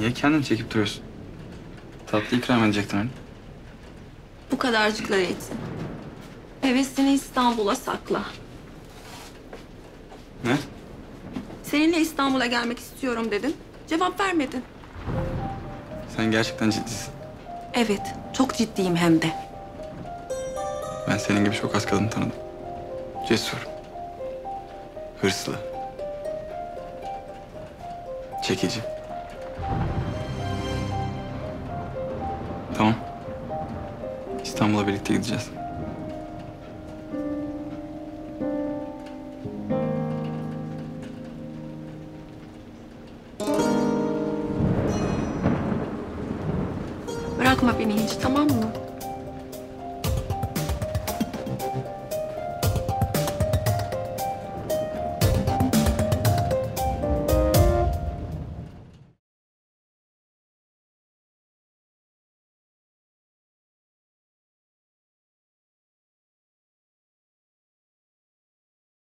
Niye kendini çekip duruyorsun? Tatlı ikram edecektin hani. Bu kadarcıklar yetin. Hevesini İstanbul'a sakla. Ne? Seninle İstanbul'a gelmek istiyorum dedin. Cevap vermedin. Sen gerçekten ciddisin. Evet, çok ciddiyim hem de. Ben senin gibi çok az kadın tanıdım. Cesur. Hırslı. Çekici. Tamam. İstanbul'a birlikte gideceğiz. Bırakma beni hiç, tamam mı?